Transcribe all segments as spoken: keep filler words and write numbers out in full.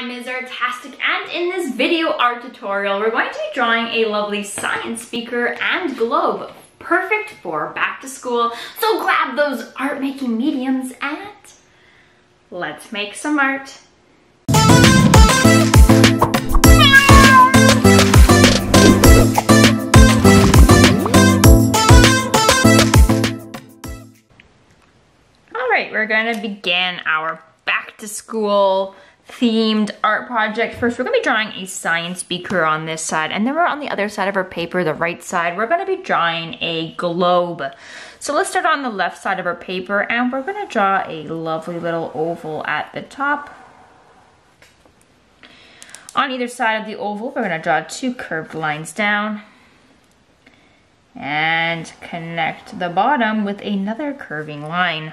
I'm Miz Artastic, and in this video art tutorial we're going to be drawing a lovely science beaker and globe, perfect for back to school. So grab those art making mediums and let's make some art. Alright, we're going to begin our back to school themed art project. First, we're going to be drawing a science beaker on this side, and then we're on the other side of our paper, the right side, we're going to be drawing a globe. So let's start on the left side of our paper, and we're going to draw a lovely little oval at the top. On either side of the oval, we're going to draw two curved lines down and connect the bottom with another curving line.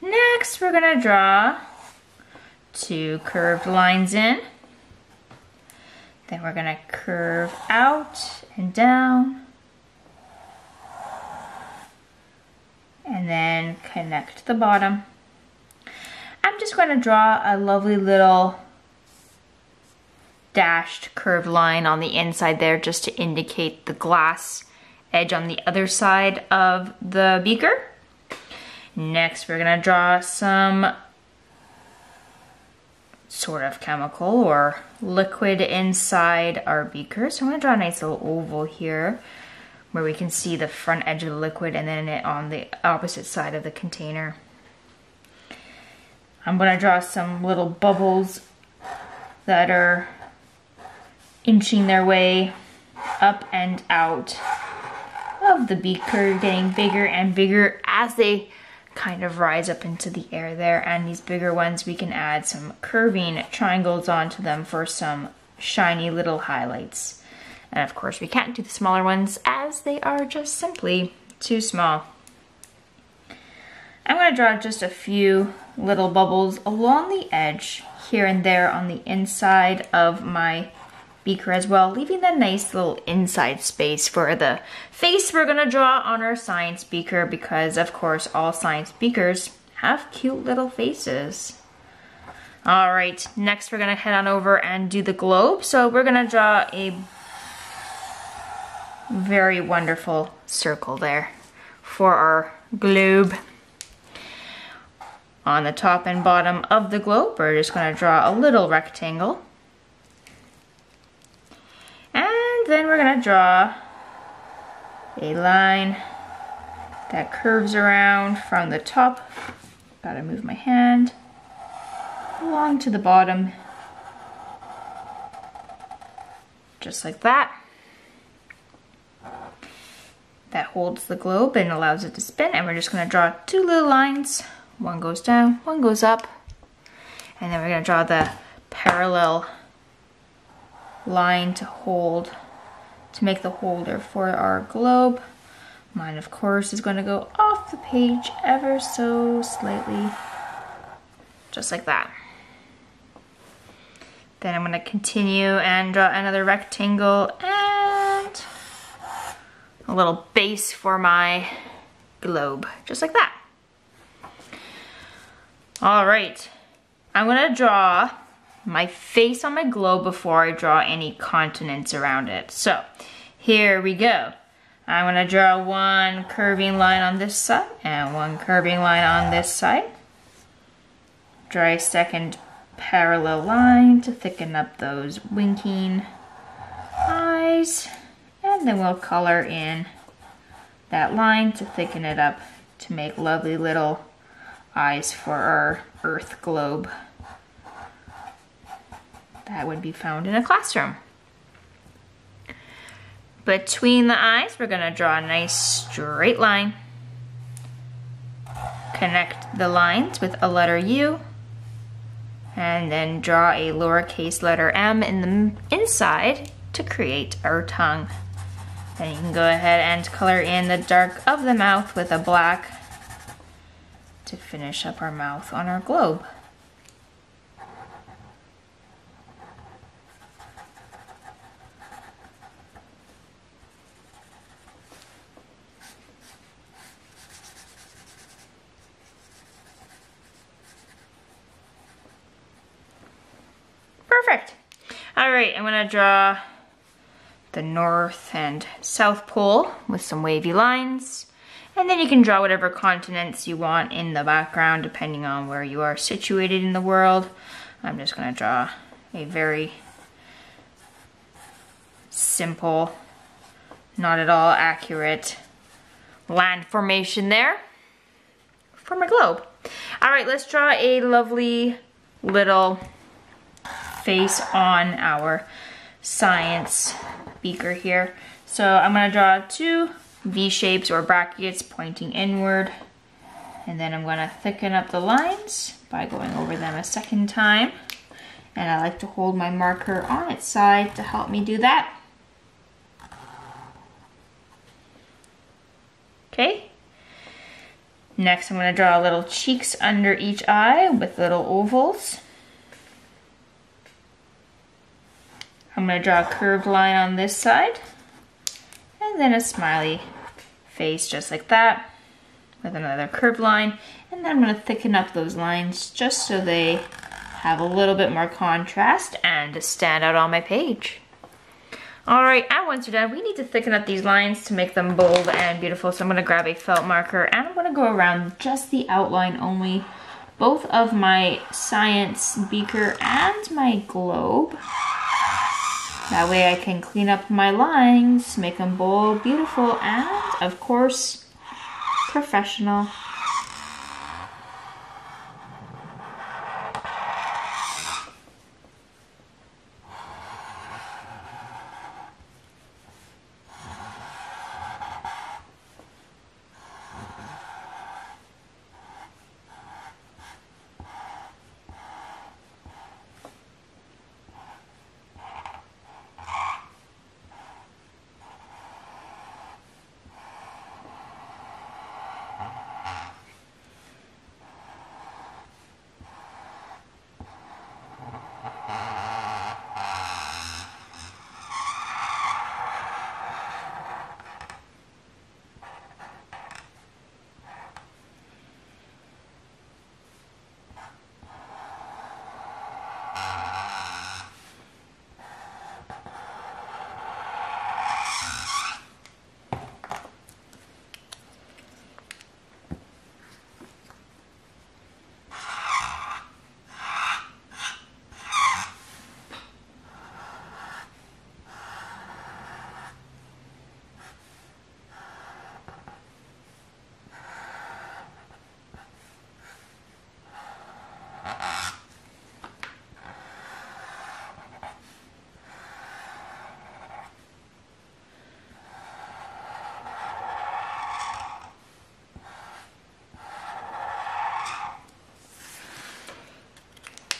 Next, we're going to draw two curved lines in, then we're going to curve out and down, and then connect the bottom. I'm just going to draw a lovely little dashed curved line on the inside there just to indicate the glass edge on the other side of the beaker. Next, we're going to draw some sort of chemical or liquid inside our beaker. So I'm going to draw a nice little oval here where we can see the front edge of the liquid and then it on the opposite side of the container. I'm going to draw some little bubbles that are inching their way up and out of the beaker, getting bigger and bigger as they kind of rise up into the air there, and these bigger ones we can add some curving triangles onto them for some shiny little highlights. And of course we can't do the smaller ones as they are just simply too small. I'm going to draw just a few little bubbles along the edge here and there on the inside of my beaker as well, leaving that nice little inside space for the face we're going to draw on our science beaker, because of course all science beakers have cute little faces. Alright, next we're going to head on over and do the globe. So we're going to draw a very wonderful circle there for our globe. On the top and bottom of the globe, we're just going to draw a little rectangle. Then we're going to draw a line that curves around from the top, gotta move my hand, along to the bottom, just like that. That holds the globe and allows it to spin, and we're just going to draw two little lines, one goes down, one goes up, and then we're going to draw the parallel line to hold to make the holder for our globe. Mine, of course, is going to go off the page ever so slightly, just like that. Then I'm going to continue and draw another rectangle and a little base for my globe, just like that. Alright, I'm going to draw my face on my globe before I draw any continents around it. So here we go. I'm going to draw one curving line on this side and one curving line on this side. Draw a second parallel line to thicken up those winking eyes, and then we'll color in that line to thicken it up to make lovely little eyes for our Earth globe that would be found in a classroom. Between the eyes, we're going to draw a nice straight line. Connect the lines with a letter U, and then draw a lowercase letter M in the inside to create our tongue. Then you can go ahead and color in the dark of the mouth with a black to finish up our mouth on our globe. Perfect. All right, I'm gonna draw the North and South Pole with some wavy lines. And then you can draw whatever continents you want in the background, depending on where you are situated in the world. I'm just gonna draw a very simple, not at all accurate land formation there for my globe. All right, let's draw a lovely little face on our science beaker here. So I'm gonna draw two V-shapes or brackets pointing inward, and then I'm gonna thicken up the lines by going over them a second time. And I like to hold my marker on its side to help me do that. Okay. Next, I'm gonna draw little cheeks under each eye with little ovals. I'm gonna draw a curved line on this side, and then a smiley face just like that with another curved line. And then I'm gonna thicken up those lines just so they have a little bit more contrast and stand out on my page. All right, and once you're done, we need to thicken up these lines to make them bold and beautiful. So I'm gonna grab a felt marker and I'm gonna go around just the outline only, both of my science beaker and my globe. That way I can clean up my lines, make them bold, beautiful, and of course, professional.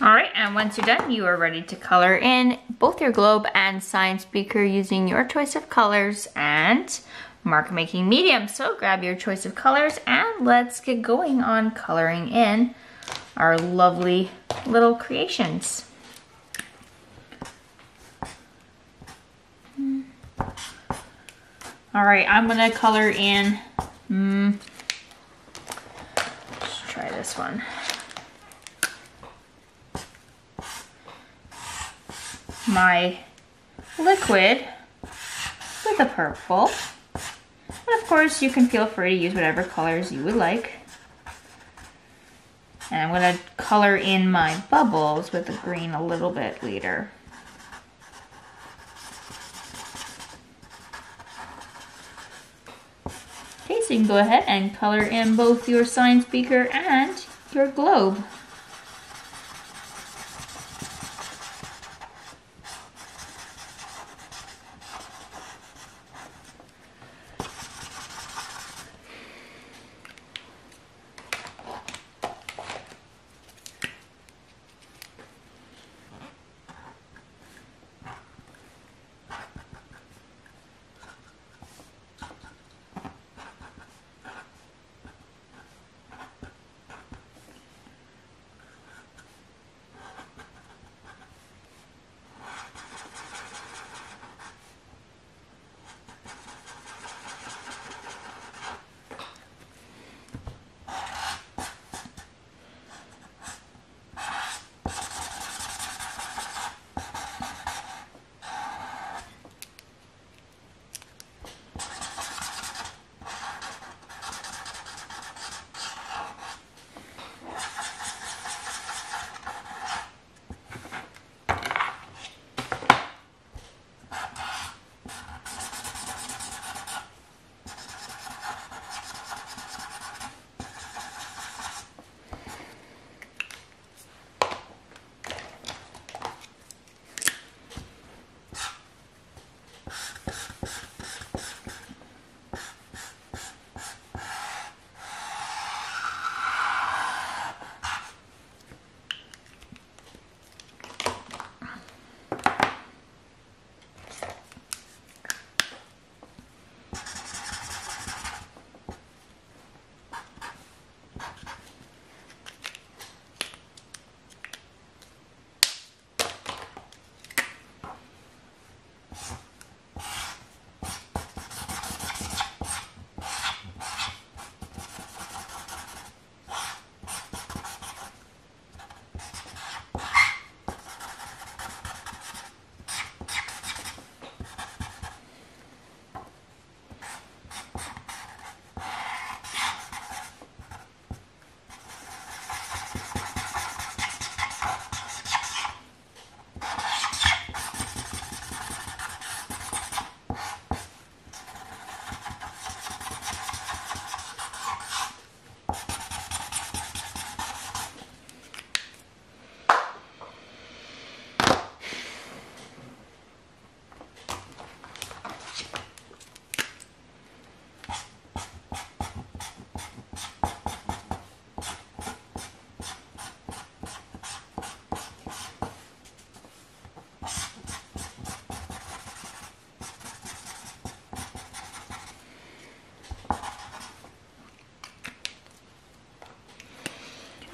All right, and once you're done, you are ready to color in both your globe and science beaker using your choice of colors and marker making medium. So grab your choice of colors and let's get going on coloring in our lovely little creations. All right, I'm gonna color in, mm, let's try this one. My liquid with a purple, and of course you can feel free to use whatever colors you would like. And I'm going to color in my bubbles with the green a little bit later. Okay, so you can go ahead and color in both your science beaker and your globe.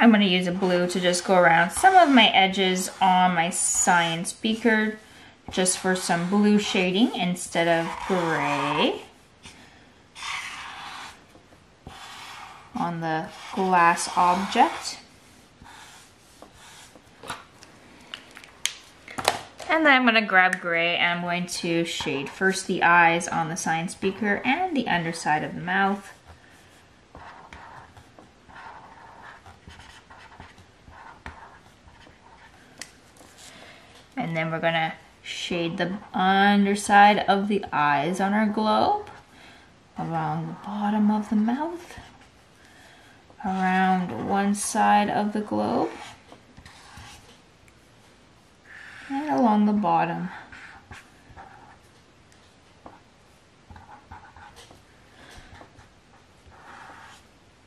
I'm going to use a blue to just go around some of my edges on my science beaker just for some blue shading instead of gray. On the glass object. And then I'm going to grab gray and I'm going to shade first the eyes on the science beaker and the underside of the mouth. And then we're going to shade the underside of the eyes on our globe, around the bottom of the mouth, around one side of the globe, and along the bottom.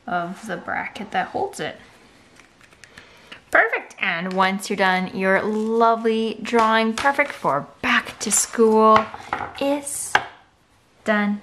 Of the bracket that holds it. Perfect, and once you're done, your lovely drawing, perfect for back to school, is done.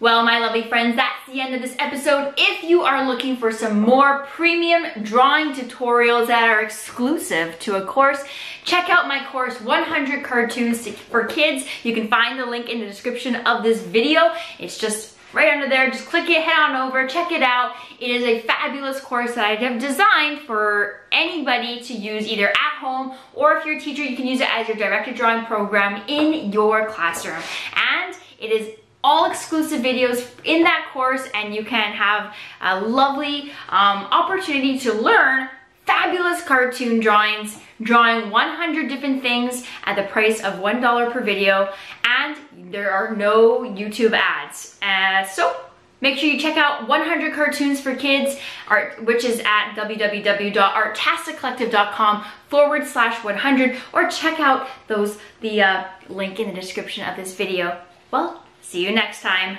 Well, my lovely friends, that's the end of this episode. If you are looking for some more premium drawing tutorials that are exclusive to a course, check out my course, one hundred Cartoons for Kids. You can find the link in the description of this video. It's just right under there. Just click it, head on over, check it out. It is a fabulous course that I have designed for anybody to use either at home, or if you're a teacher, you can use it as your directed drawing program in your classroom. And it is all exclusive videos in that course, and you can have a lovely um, opportunity to learn fabulous cartoon drawings, drawing one hundred different things at the price of one dollar per video, and there are no YouTube ads. Uh, so make sure you check out one hundred Cartoons for Kids, art, which is at w w w dot artastic collective dot com forward slash one hundred, or check out those the uh, link in the description of this video. Well, see you next time.